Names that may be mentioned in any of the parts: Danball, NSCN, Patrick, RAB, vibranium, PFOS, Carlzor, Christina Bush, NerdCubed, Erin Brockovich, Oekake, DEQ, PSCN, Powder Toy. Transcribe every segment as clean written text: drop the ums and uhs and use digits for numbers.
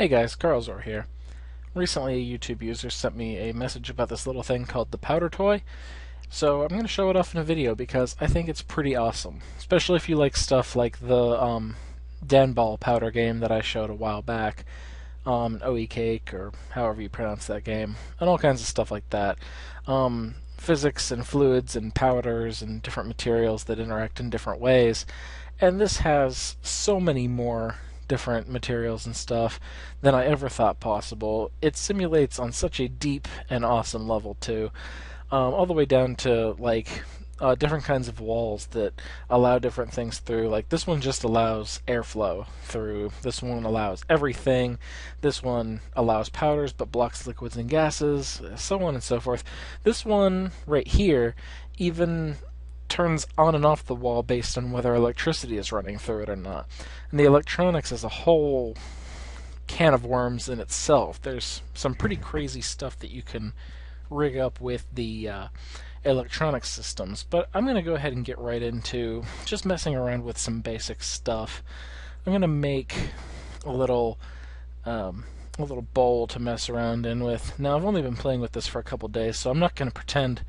Hey guys, Carlzor here. Recently a YouTube user sent me a message about this little thing called the Powder Toy, so I'm going to show it off in a video because I think it's pretty awesome, especially if you like stuff like the Danball powder game that I showed a while back, Oekake, or however you pronounce that game, and all kinds of stuff like that. Physics and fluids and powders and different materials that interact in different ways, and this has so many more different materials and stuff than I ever thought possible. It simulates on such a deep and awesome level too, all the way down to like different kinds of walls that allow different things through. Like this one just allows airflow through, this one allows everything, this one allows powders but blocks liquids and gases, so on and so forth. This one right here even turns on and off the wall based on whether electricity is running through it or not. And the electronics is a whole can of worms in itself. There's some pretty crazy stuff that you can rig up with the electronic systems, but I'm going to go ahead and get right into just messing around with some basic stuff. I'm going to make a little bowl to mess around in with. Now, I've only been playing with this for a couple days, so I'm not going to pretend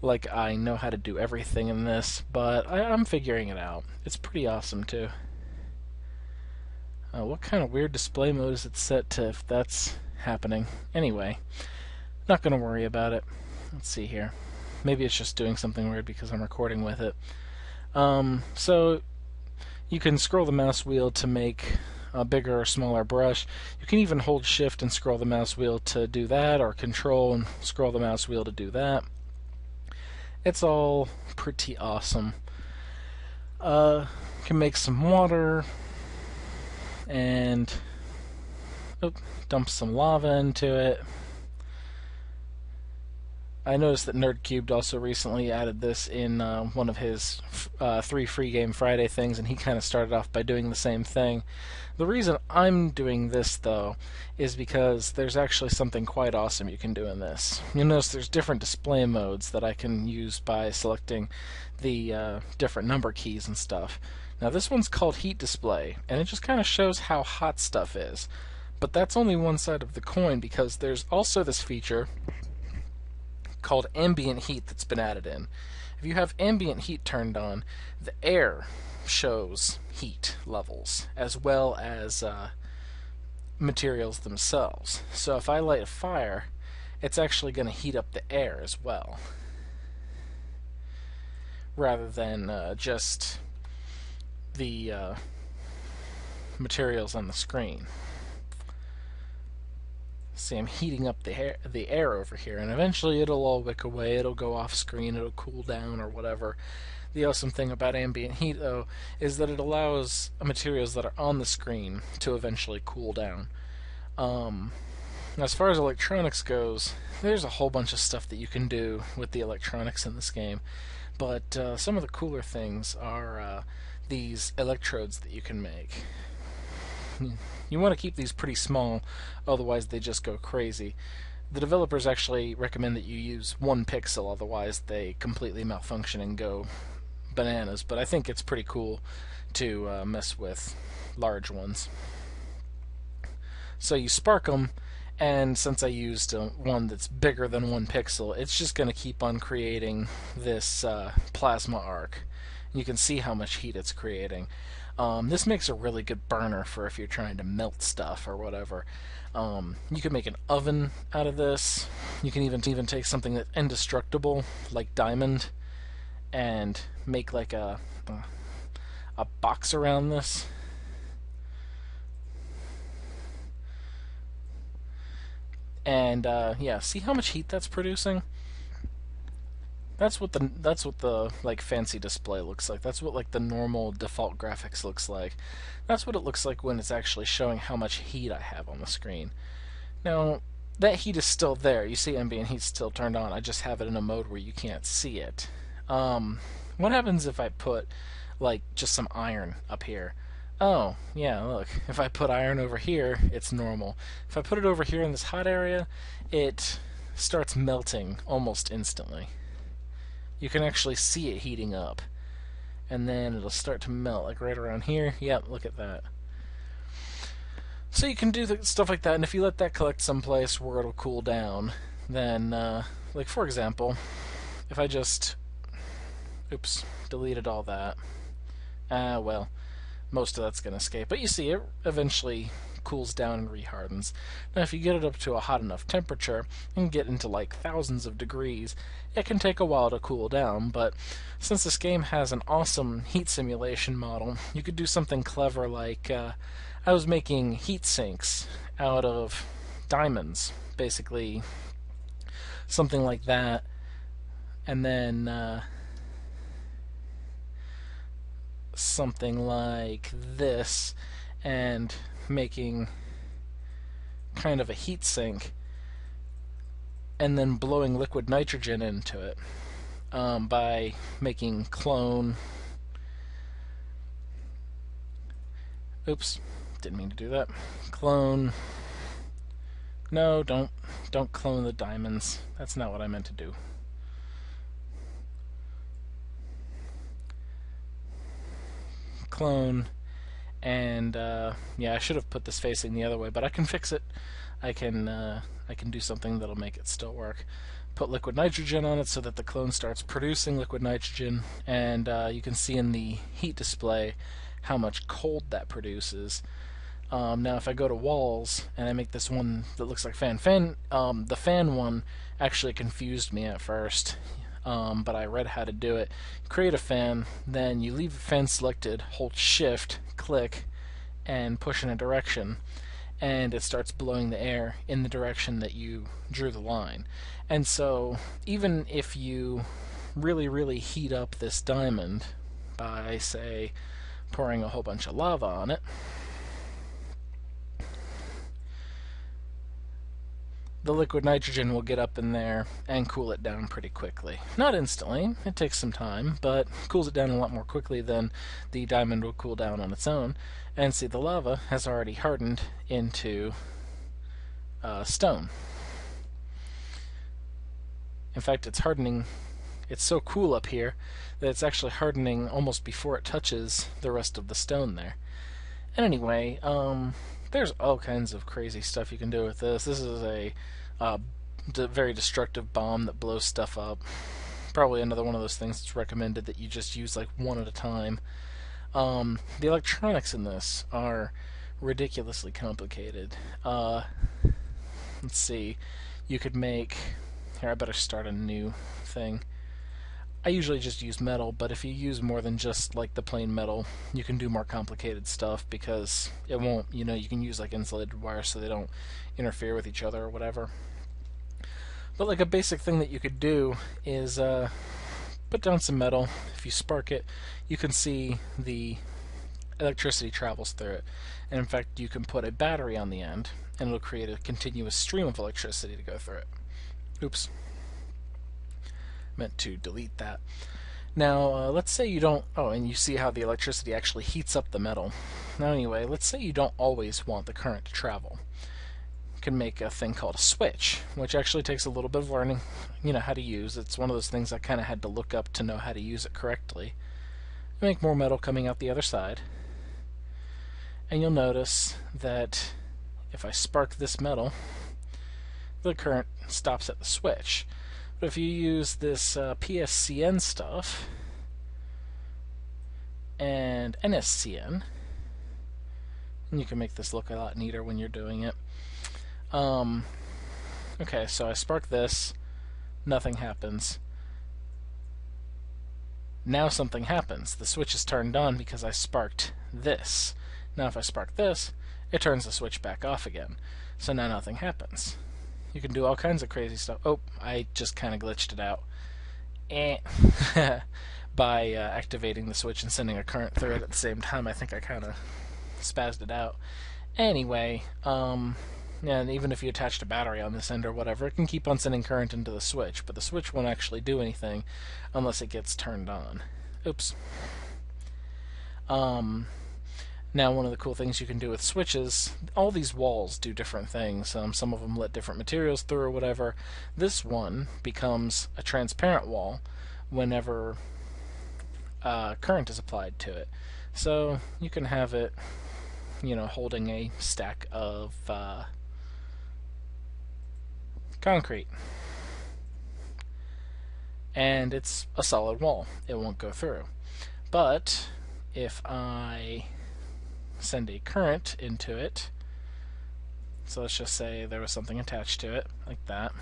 like I know how to do everything in this, but I'm figuring it out. It's pretty awesome too. What kind of weird display mode is it set to if that's happening? Anyway, not gonna worry about it. Let's see here. Maybe it's just doing something weird because I'm recording with it. So you can scroll the mouse wheel to make a bigger or smaller brush. You can even hold shift and scroll the mouse wheel to do that, or control and scroll the mouse wheel to do that. It's all pretty awesome. Can make some water and dump some lava into it. I noticed that NerdCubed also recently added this in one of his 3 Free Game Friday things, and he kind of started off by doing the same thing. The reason I'm doing this, though, is because there's actually something quite awesome you can do in this. You'll notice there's different display modes that I can use by selecting the different number keys and stuff. Now, this one's called Heat Display, and it just kind of shows how hot stuff is. But that's only one side of the coin, because there's also this feature called ambient heat that's been added in. If you have ambient heat turned on, the air shows heat levels as well as materials themselves. So if I light a fire, it's actually going to heat up the air as well, rather than just the materials on the screen. See, I'm heating up the air over here, and eventually it'll all wick away, it'll go off screen, it'll cool down or whatever. The awesome thing about ambient heat, though, is that it allows materials that are on the screen to eventually cool down. As far as electronics goes, there's a whole bunch of stuff that you can do with the electronics in this game, but some of the cooler things are these electrodes that you can make. You want to keep these pretty small, otherwise they just go crazy. The developers actually recommend that you use 1 pixel, otherwise they completely malfunction and go bananas, but I think it's pretty cool to mess with large ones. So you spark them, and since I used one that's bigger than 1 pixel, it's just going to keep on creating this plasma arc. You can see how much heat it's creating. This makes a really good burner for if you're trying to melt stuff or whatever. You can make an oven out of this. You can even take something that's indestructible, like diamond, and make like a box around this. And yeah, see how much heat that's producing? That's what the like fancy display looks like. That's what like the normal default graphics looks like. That's what it looks like when it's actually showing how much heat I have on the screen. Now, that heat is still there. You see ambient heat's still turned on. I just have it in a mode where you can't see it. What happens if I put like just some iron up here? Oh, yeah, look. If I put iron over here, it's normal. If I put it over here in this hot area, it starts melting almost instantly. You can actually see it heating up, and then it'll start to melt, like right around here. Yep, look at that. So you can do stuff like that, and if you let that collect someplace where it'll cool down, then, like for example, if I just, oops, deleted all that, well, most of that's going to escape, but you see it eventually cools down and rehardens. Now if you get it up to a hot enough temperature and get into like thousands of degrees, it can take a while to cool down, but since this game has an awesome heat simulation model, you could do something clever like, I was making heat sinks out of diamonds, basically something like that, and then something like this, and making kind of a heat sink and then blowing liquid nitrogen into it by making clone. Oops, didn't mean to do that. Clone. No, don't clone the diamonds. That's not what I meant to do. Clone. And yeah, I should have put this facing the other way, but I can fix it. I can do something that'll make it still work. Put liquid nitrogen on it so that the clone starts producing liquid nitrogen, and you can see in the heat display how much cold that produces. Now if I go to walls and I make this one that looks like fan, the fan one actually confused me at first. But I read how to do it. Create a fan, then you leave the fan selected, hold shift, click, and push in a direction, and it starts blowing the air in the direction that you drew the line. And so even if you really, really heat up this diamond by, say, pouring a whole bunch of lava on it, the liquid nitrogen will get up in there and cool it down pretty quickly. Not instantly, it takes some time, but cools it down a lot more quickly than the diamond will cool down on its own. And see, the lava has already hardened into stone. In fact, it's hardening, it's so cool up here that it's actually hardening almost before it touches the rest of the stone there. And anyway, there's all kinds of crazy stuff you can do with this. This is a very destructive bomb that blows stuff up. Probably another one of those things that's recommended that you just use like one at a time. The electronics in this are ridiculously complicated. Let's see. You could make... Here, I better start a new thing. I usually just use metal, but if you use more than just like the plain metal, you can do more complicated stuff because it won't, you know, you can use like insulated wire so they don't interfere with each other or whatever. But like a basic thing that you could do is put down some metal. If you spark it, you can see the electricity travels through it. And in fact, you can put a battery on the end and it'll create a continuous stream of electricity to go through it. Oops. Meant to delete that. Now, let's say you don't... Oh, and you see how the electricity actually heats up the metal. Now, anyway, let's say you don't always want the current to travel. You can make a thing called a switch, which actually takes a little bit of learning, you know, how to use. It's one of those things I kind of had to look up to know how to use it correctly. You make more metal coming out the other side. And you'll notice that if I spark this metal, the current stops at the switch. But if you use this PSCN stuff and NSCN, and you can make this look a lot neater when you're doing it. Okay, so I spark this, nothing happens. Now something happens. The switch is turned on because I sparked this. Now if I spark this, it turns the switch back off again. So now nothing happens. You can do all kinds of crazy stuff. Oh, I just kind of glitched it out. By activating the switch and sending a current through it at the same time, I think I kind of spazzed it out. Anyway, and even if you attached a battery on this end or whatever, it can keep on sending current into the switch, but the switch won't actually do anything unless it gets turned on. Oops. Now, one of the cool things you can do with switches, all these walls do different things. Some of them let different materials through or whatever. This one becomes a transparent wall whenever current is applied to it. So you can have it you know, holding a stack of concrete. And it's a solid wall. It won't go through. But if I send a current into it, so let's just say there was something attached to it, like that,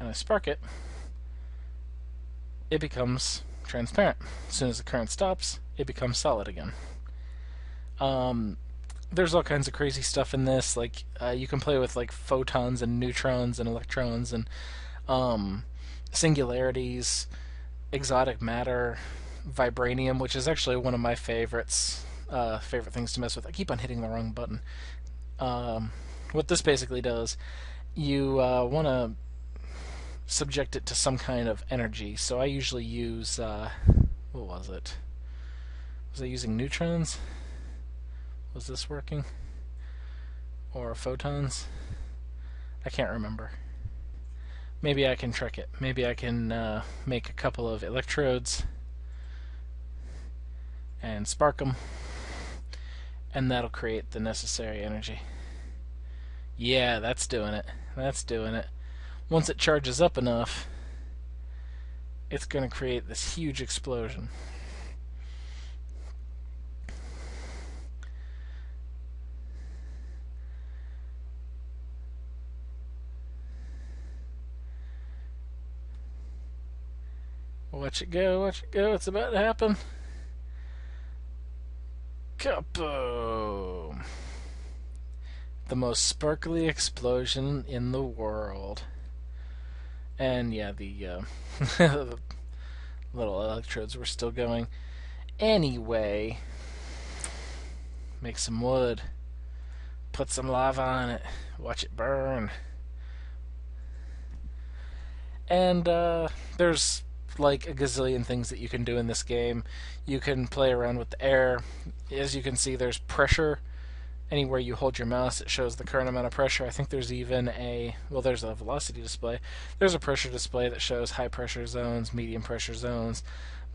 and I spark it, it becomes transparent. As soon as the current stops, it becomes solid again. There's all kinds of crazy stuff in this, like you can play with like photons and neutrons and electrons and singularities, exotic matter, vibranium, which is actually one of my favorites, favorite things to mess with. I keep on hitting the wrong button. What this basically does, you want to subject it to some kind of energy. So I usually use, what was it? Was I using neutrons? Was this working? Or photons? I can't remember. Maybe I can trick it. Maybe I can make a couple of electrodes and spark them, and that'll create the necessary energy. Yeah, that's doing it. That's doing it. Once it charges up enough, it's going to create this huge explosion. Watch it go, watch it go. It's about to happen. Kaboom! The most sparkly explosion in the world. And yeah, the the little electrodes were still going. Anyway, make some wood, put some lava on it, watch it burn. And there's like a gazillion things that you can do in this game. You can play around with the air. As you can see, there's pressure. Anywhere you hold your mouse, it shows the current amount of pressure. I think there's even a, well, there's a velocity display. There's a pressure display that shows high pressure zones, medium pressure zones.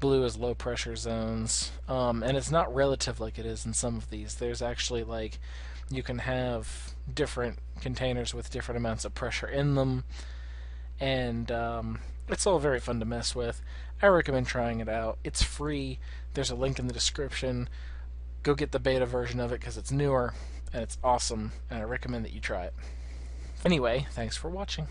Blue is low pressure zones. And it's not relative like it is in some of these. There's actually, like, you can have different containers with different amounts of pressure in them. And it's all very fun to mess with. I recommend trying it out. It's free. There's a link in the description. Go get the beta version of it because it's newer and it's awesome, and I recommend that you try it. Anyway, thanks for watching.